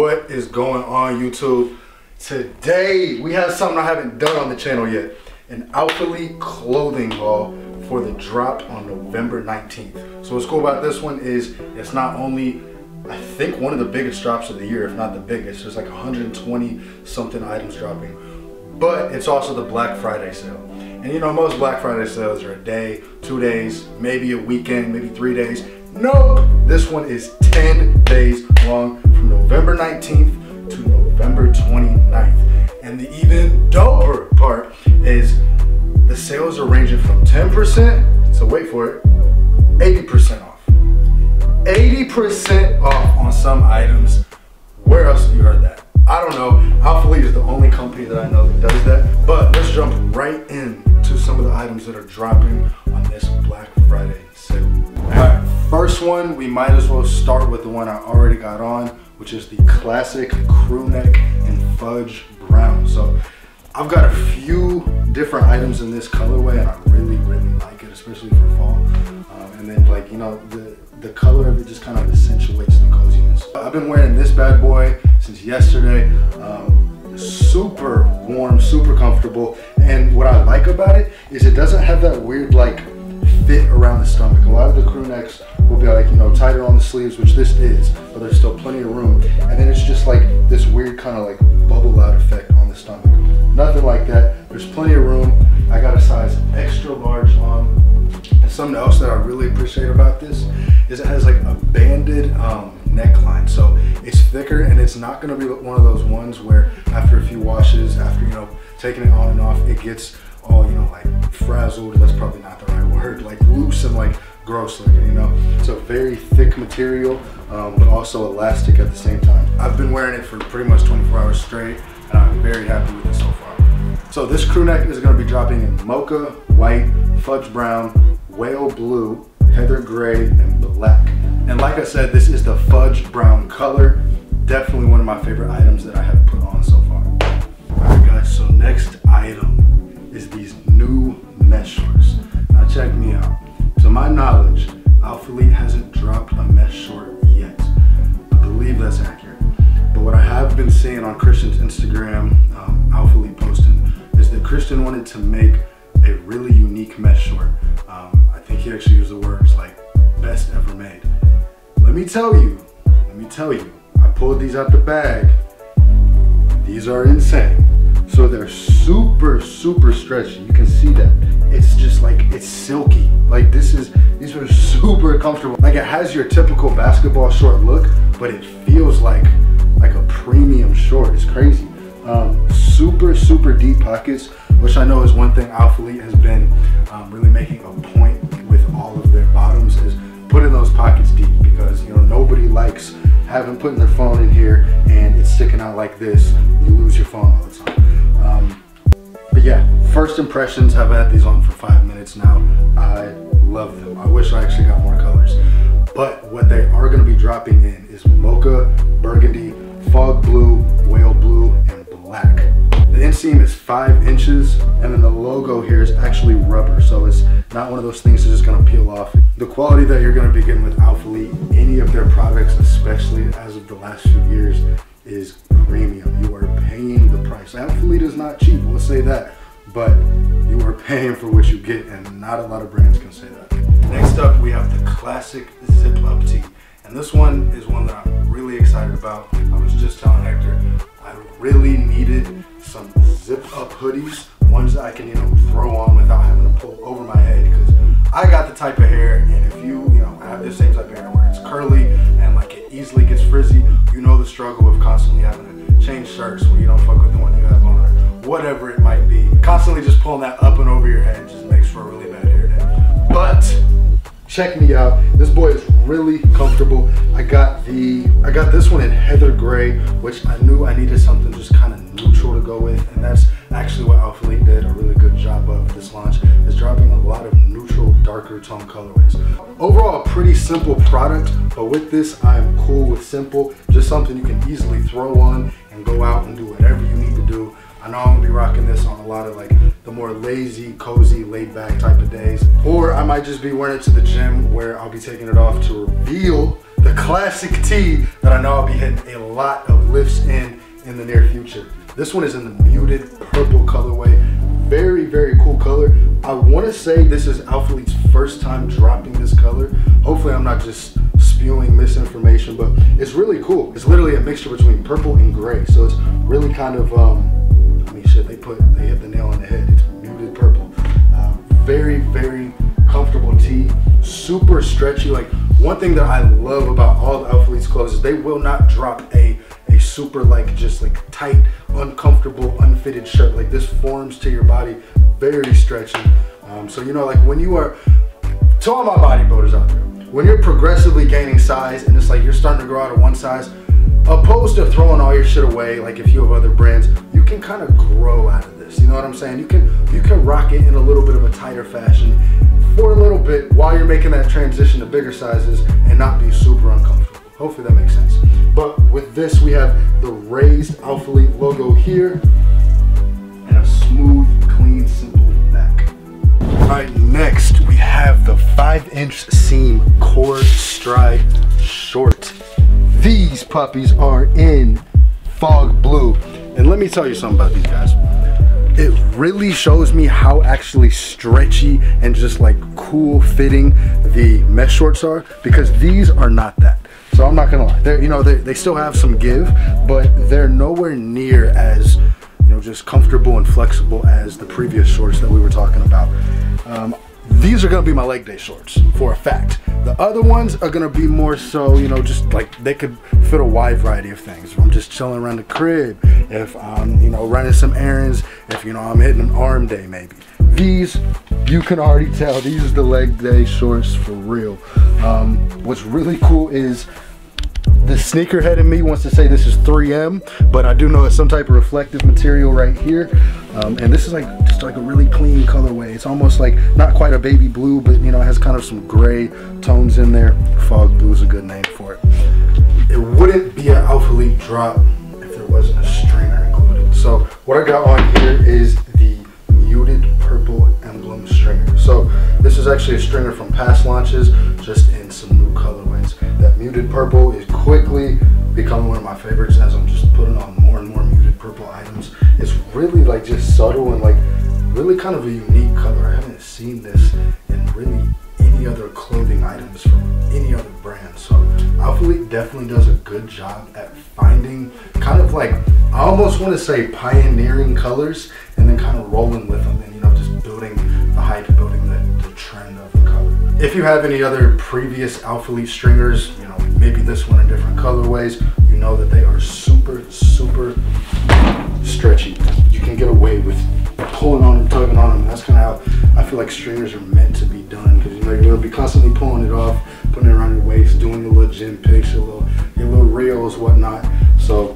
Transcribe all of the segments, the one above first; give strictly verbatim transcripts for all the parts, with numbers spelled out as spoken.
What is going on, YouTube? Today we have something I haven't done on the channel yet, an Alphalete clothing haul for the drop on November nineteenth. So what's cool about this one is it's not only, I think, one of the biggest drops of the year, if not the biggest. There's like one hundred twenty something items dropping, but it's also the Black Friday sale. And you know, most Black Friday sales are a day, two days, maybe a weekend, maybe three days. Nope, this one is ten days long, from November nineteenth to November twenty-ninth. And the even doper part is the sales are ranging from ten percent, so wait for it, eighty percent off. eighty percent off on some items. Where else have you heard that? I don't know. Alphalete is the only company that I know that does that. But let's jump right into some of the items that are dropping on this Black Friday sale. Alright, first one, we might as well start with the one I already got on, which is the classic crew neck and fudge brown. So I've got a few different items in this colorway, and I really, really like it, especially for fall. Um, and then, like, you know, the the color of it just kind of accentuates the coziness. I've been wearing this bad boy since yesterday. Um, super warm, super comfortable. And what I like about it is it doesn't have that weird like fit around the stomach. A lot of the crew necks will be like, you know, tighter on the sleeves, which this is, but there's still plenty of room. And then it's just like this weird kind of like bubble out effect on the stomach. Nothing like that. There's plenty of room. I got a size extra large on. And something else that I really appreciate about this is it has like a banded um, neckline, so it's thicker and it's not going to be one of those ones where after a few washes, after, you know, taking it on and off, it gets all, you know, like frazzled. That's probably not the right word, like loose and like gross looking, you know. It's a very thick material, um, but also elastic at the same time. I've been wearing it for pretty much twenty-four hours straight, and I'm very happy with it so far. So this crew neck is going to be dropping in mocha, white, fudge brown, whale blue, heather gray, and black. And like I said, this is the fudge brown color. Definitely one of my favorite items that I have put on so far. Alright guys, so next item is these new mesh shorts. Now check me out. To my knowledge, Alphalete hasn't dropped a mesh short yet. I believe that's accurate. But what I have been seeing on Christian's Instagram, um, Alphalete posting, is that Christian wanted to make a really unique mesh short. Um, I think he actually used the words like best ever made. Let me tell you, let me tell you, I pulled these out the bag. These are insane. So they're super, super stretchy. You can see that. It's just like, it's silky. Like this is, these are super comfortable. Like it has your typical basketball short look, but it feels like, like a premium short. It's crazy. Um, super, super deep pockets, which I know is one thing Alphalete has been um, really making a point with all of their bottoms, is putting those pockets deep, because, you know, nobody likes having putting their phone in here and it's sticking out like this. You lose your phone all the time. Um, but yeah, first impressions. I've had these on for five minutes now. I love them. I wish I actually got more colors. But what they are going to be dropping in is mocha, burgundy, fog blue, whale blue, and black. The inseam is five inches, and then the logo here is actually rubber, so it's not one of those things that's just gonna peel off. The quality that you're gonna be getting with Alphalete, any of their products, especially as of the last few years, is premium. You are paying the price. Alphalete is not cheap, we'll say that, but you are paying for what you get, and not a lot of brands can say that. Next up, we have the classic zip-up tee, and this one is one that I'm really excited about. I was just telling Hector, I really needed some zip-up hoodies, ones that I can, you know, throw on without having to pull over my head, because I got the type of hair, and if you, you know, have the same type of hair where it's curly and like it easily gets frizzy, you know the struggle of constantly having to change shirts when you don't fuck with the one you have on, or whatever it might be. Constantly just pulling that up and over your head just makes for a really bad hair day. But check me out. This boy is really comfortable. I got the, I got this one in heather gray, which I knew I needed something just kind of neutral to go with, and that's actually what Alphalete did a really good job of this launch, is dropping a lot of neutral, darker tone colorways. Overall, a pretty simple product, but with this, I'm cool with simple. Just something you can easily throw on and go out and do whatever you need to do. I know I'm gonna be rocking this on a lot of like the more lazy, cozy, laid back type of days. Or I might just be wearing it to the gym, where I'll be taking it off to reveal the classic tee that I know I'll be hitting a lot of lifts in in the near future. This one is in the muted purple colorway. Very, very cool color. I want to say this is Alphalete's first time dropping this color. Hopefully I'm not just spewing misinformation, but it's really cool. It's literally a mixture between purple and gray. So it's really kind of, um, I mean, shit, they put, they hit the nail on the head. It's muted purple. Uh, very, very comfortable tee. Super stretchy. Like, one thing that I love about all of Alphalete's clothes is they will not drop a a super like just like tight, uncomfortable, unfitted shirt. Like, this forms to your body, very stretchy. Um, so you know, like when you are, to all my bodybuilders out there, when you're progressively gaining size and it's like you're starting to grow out of one size, opposed to throwing all your shit away, like if you have other brands, you can kind of grow out of this. You know what I'm saying? You can you can rock it in a little bit of a tighter fashion for a little bit while you're making that transition to bigger sizes and not be super uncomfortable. Hopefully that makes sense. But with this, we have the raised Alphalete logo here and a smooth, clean, simple back. All right, next we have the five inch seam core stride short. These puppies are in fog blue. And let me tell you something about these guys. It really shows me how actually stretchy and just like cool fitting the mesh shorts are, because these are not that. So I'm not gonna lie, they're, you know, they're, they still have some give, but they're nowhere near as, you know, just comfortable and flexible as the previous shorts that we were talking about. Um, these are gonna be my leg day shorts for a fact. The other ones are gonna be more so, you know, just like they could fit a wide variety of things. If I'm just chilling around the crib, if I'm, you know, running some errands, if, you know, I'm hitting an arm day maybe. These, you can already tell, these are the leg day shorts for real. Um, what's really cool is the sneakerhead in me wants to say this is three M, but I do know it's some type of reflective material right here. Um, and this is like just like a really clean colorway. It's almost like not quite a baby blue, but you know, it has kind of some gray tones in there. Fog blue is a good name for it. It wouldn't be an Alphalete drop if there wasn't a stringer included. So what I got on here is the muted purple emblem stringer. So this is actually a stringer from past launches, just in some new colorways. That muted purple is quickly becoming one of my favorites as I'm just putting on more and more muted purple items. It's really like just subtle and like really kind of a unique color. I haven't seen this in really any other clothing items from any other brand. So Alphalete definitely does a good job at finding kind of like, I almost want to say pioneering colors and then kind of rolling with them and, you know, just building the hype, building the, the trend of the color. If you have any other previous Alphalete stringers, you know, maybe this one in different colorways, you know that they are super, super stretchy. You can get away with pulling on them, tugging on them. That's kind of how I feel like stringers are meant to be done, because you know you're gonna be constantly pulling it off, putting it around your waist, doing your little gym pics, your little your little reels, whatnot. So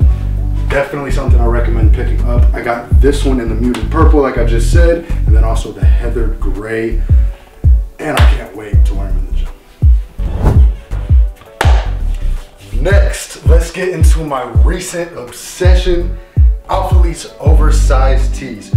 definitely something I recommend picking up. I got this one in the muted purple, like I just said, and then also the heathered gray. And I can't wait to wear them in the gym. Next, let's get into my recent obsession, Alphalete's oversized tees.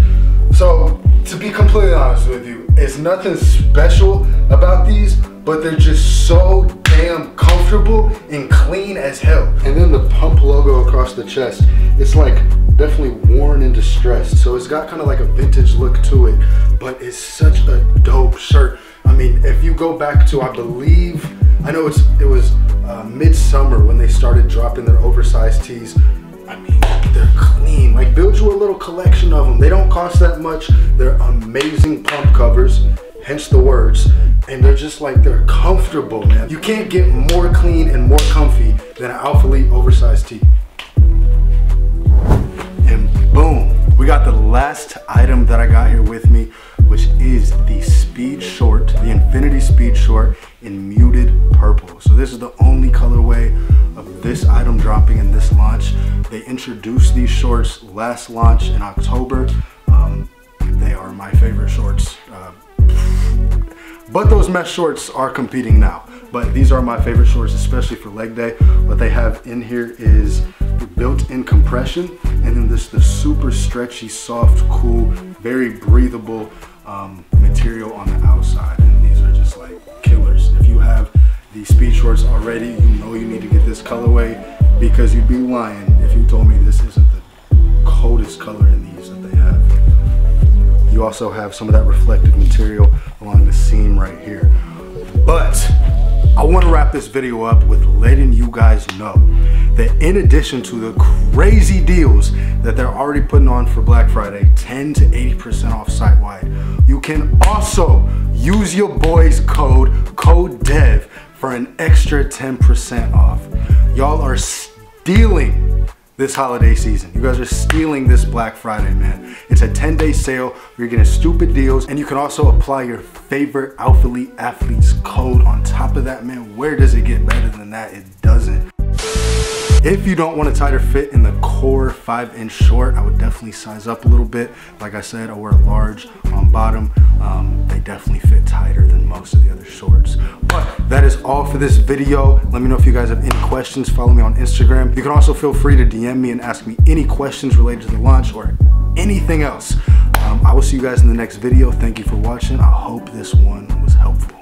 So, to be completely honest with you, it's nothing special about these, but they're just so damn comfortable and clean as hell. And then the pump logo across the chest, it's like definitely worn and distressed. So it's got kind of like a vintage look to it, but it's such a dope shirt. I mean, if you go back to, I believe, I know it's it was uh, midsummer when they started dropping their oversized tees. I mean, they're clean. Like, build you a little collection of them. They don't cost that much. They're amazing pump covers, hence the words. And they're just like, they're comfortable, man. You can't get more clean and more comfy than an Alphalete oversized tee. And boom, we got the last item that I got here with me, which is the Speed Short, the Infinity Speed Short in muted purple. So this is the only colorway of this item dropping in this launch. They introduced these shorts last launch in October. Um, they are my favorite shorts. Uh, but those mesh shorts are competing now. But these are my favorite shorts, especially for leg day. What they have in here is the built-in compression, and then this the super stretchy, soft, cool, very breathable um, material on the outside. And these are just like killers. If you have the speed shorts already, you know you need to get this colorway, because you'd be lying if you told me this isn't the coldest color in these that they have. You also have some of that reflective material along the seam right here. But I want to wrap this video up with letting you guys know that in addition to the crazy deals that they're already putting on for Black Friday, ten to eighty percent off site-wide, you can also use your boy's code, CODEDEV, for an extra ten percent off. Y'all are stealing this holiday season. You guys are stealing this Black Friday, man. It's a ten day sale, you're getting stupid deals, and you can also apply your favorite Alphalete Athletes code on top of that, man. Where does it get better than that? It doesn't. If you don't want a tighter fit in the core five inch short, I would definitely size up a little bit. Like I said, I wear a large on bottom. Um, they definitely fit tighter than most of the other shorts. But that is all for this video. Let me know if you guys have any questions. Follow me on Instagram. You can also feel free to D M me and ask me any questions related to the launch or anything else. Um, I will see you guys in the next video. Thank you for watching. I hope this one was helpful.